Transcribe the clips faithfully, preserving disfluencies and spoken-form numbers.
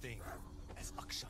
thing as Akshan.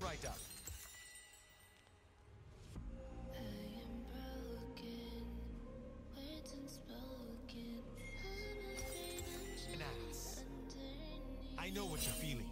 Right up. I know what you're feeling.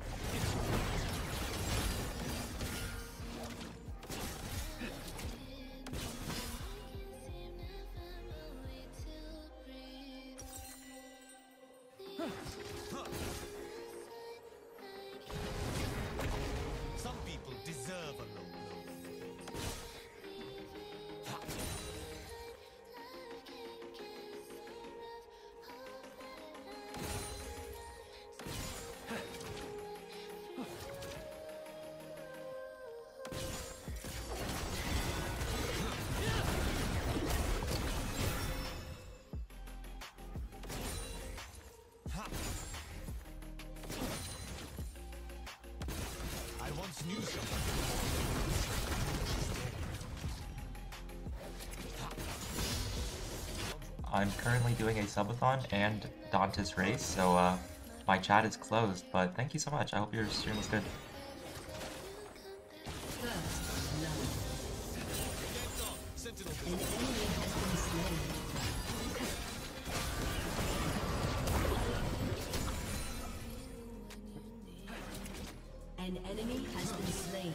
Some people deserve a low blow. I once knew someone. I'm currently doing a subathon and Dante's race, so uh, my chat is closed, but thank you so much. I hope your stream was good. An enemy has been slain.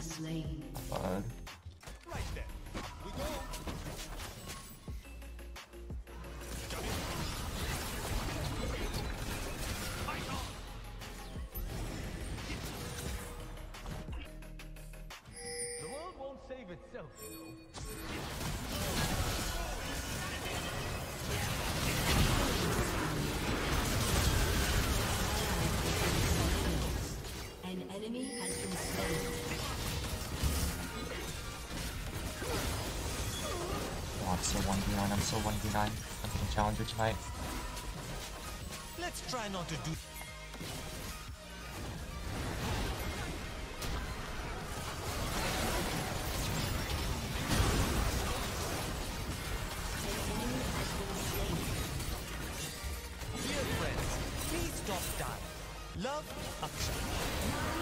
Slain. Fun. Right there. We go. The world won't save itself, you know. So one v one, I'm so one v nine. I'm gonna challenge you tonight. Let's try not to do. Dear friends, please stop dying. Love, Akshan.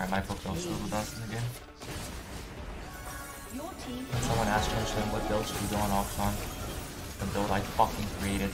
Alright, my Poke Build should have done again. When someone asked Akshan what build should we go on Akshan, the build I fucking created.